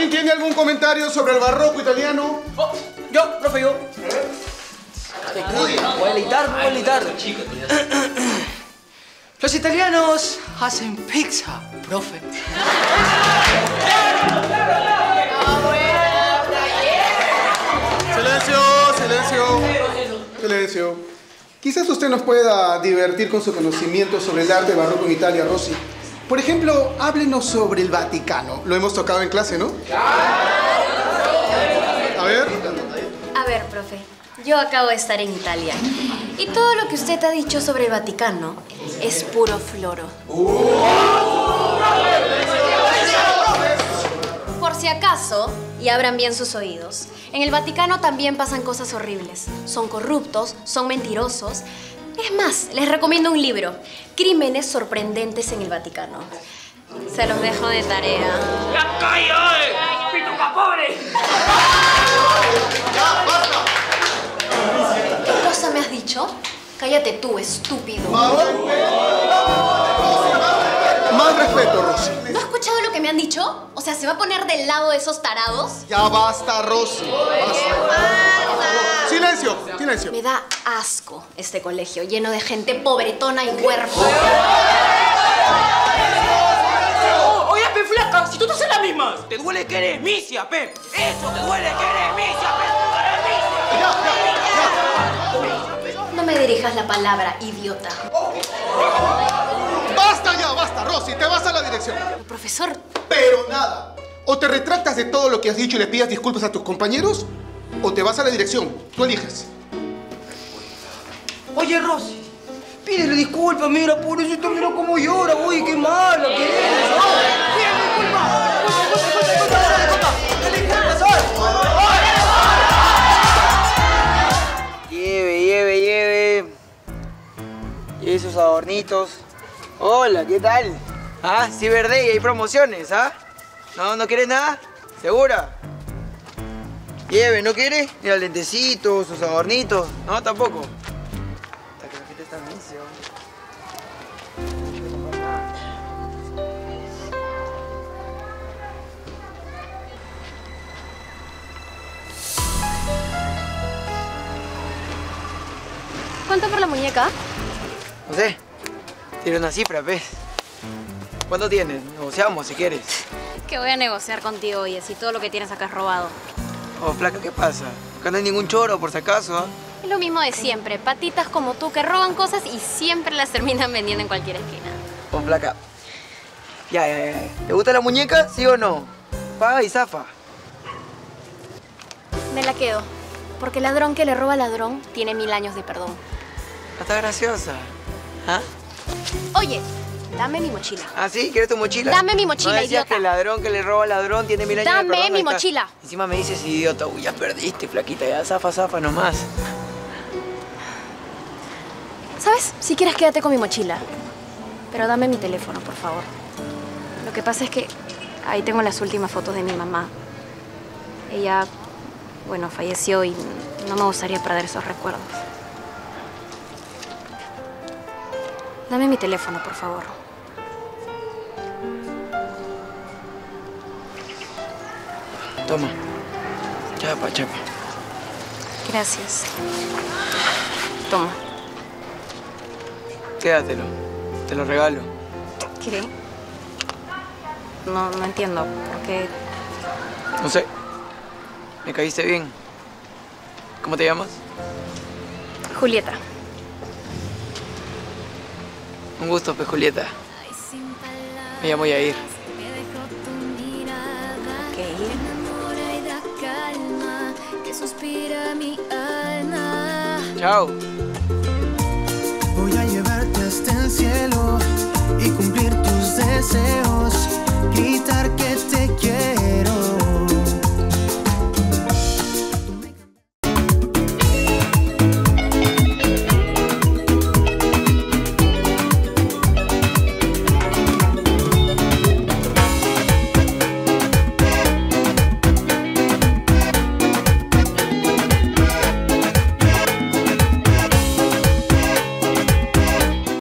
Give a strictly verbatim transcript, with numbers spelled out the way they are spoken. ¿Alguien tiene algún comentario sobre el barroco italiano? Oh, yo, profe, yo. ¿Eh? Voy a litar, voy a litar. Los italianos hacen pizza, profe. ¡Claro, claro, claro! Silencio, silencio, silencio. Quizás usted nos pueda divertir con su conocimiento sobre el arte barroco en Italia, Rossi. Por ejemplo, háblenos sobre el Vaticano. Lo hemos tocado en clase, ¿no? A ver. A ver, profe. Yo acabo de estar en Italia. Y todo lo que usted ha dicho sobre el Vaticano es puro floro. Por si acaso, y abran bien sus oídos, en el Vaticano también pasan cosas horribles. Son corruptos, son mentirosos. Es más, les recomiendo un libro, Crímenes sorprendentes en el Vaticano. Se los dejo de tarea. ¡La calle! ¡Pituca pobre! ¡Ya, basta! ¿Qué cosa me has dicho? Cállate tú, estúpido. Más respeto. Más respeto, Rossi. ¿No has escuchado lo que me han dicho? O sea, ¿se va a poner del lado de esos tarados? Ya basta, Rossi. Basta. ¡Silencio! ¡Silencio! Me da asco este colegio, lleno de gente pobretona y cuerpo. Oye, pe flaca, si tú te haces la misma. Te duele que eres misia, pe. Eso, te duele que eres misia, pe. No me dirijas la palabra, idiota. ¡Basta ya, basta, Rossi! Te vas a la dirección. Profesor. Pero nada. O te retractas de todo lo que has dicho y le pidas disculpas a tus compañeros, o te vas a la dirección. Tú eliges. Oye, Rossi, pídele disculpas, mira, pobrecito, mira cómo llora, uy, qué mala que eres. ¡Pídele disculpas! Lleve, lleve, lleve. Lleve esos adornitos. Hola, ¿qué tal? Ah, Cyber Day, hay promociones, ¿ah? ¿No, no quieres nada? ¿Segura? Lleve, ¿no quiere? Mira, lentecitos, sus adornitos. No, tampoco. Hasta que la gente está vicio. ¿Cuánto por la muñeca? No sé. Tiene una cifra, ¿ves? ¿Cuánto tienes? Negociamos si quieres. Que voy a negociar contigo, oye, si todo lo que tienes acá es robado. Oh, flaca, ¿qué pasa? Acá no hay ningún choro, por si acaso, ¿ah? ¿Eh? Es lo mismo de siempre. Patitas como tú que roban cosas y siempre las terminan vendiendo en cualquier esquina. Oh, flaca. Ya, ya, ya. ¿Te gusta la muñeca? ¿Sí o no? Paga y zafa. Me la quedo. Porque ladrón que le roba ladrón tiene mil años de perdón. Está graciosa. ¿Ah? Oye, dame mi mochila. ¿Ah, sí? ¿Quieres tu mochila? Dame mi mochila, ¿no decías, idiota? Que el ladrón que le roba al ladrón tiene mil años de perdón? Dame mi mochila. Encima me dices idiota. Uy, ya perdiste, flaquita. Ya zafa, zafa nomás. ¿Sabes? Si quieres, quédate con mi mochila. Pero dame mi teléfono, por favor. Lo que pasa es que ahí tengo las últimas fotos de mi mamá. Ella, bueno, falleció y no me gustaría perder esos recuerdos. Dame mi teléfono, por favor. Toma. Chapa, chapa. Gracias. Toma. Quédatelo. Te lo regalo. ¿Qué? No, no entiendo por qué. No sé. Me caíste bien. ¿Cómo te llamas? Julieta. Un gusto, pues, Julieta. Me llamo Yair. Ok. Chao.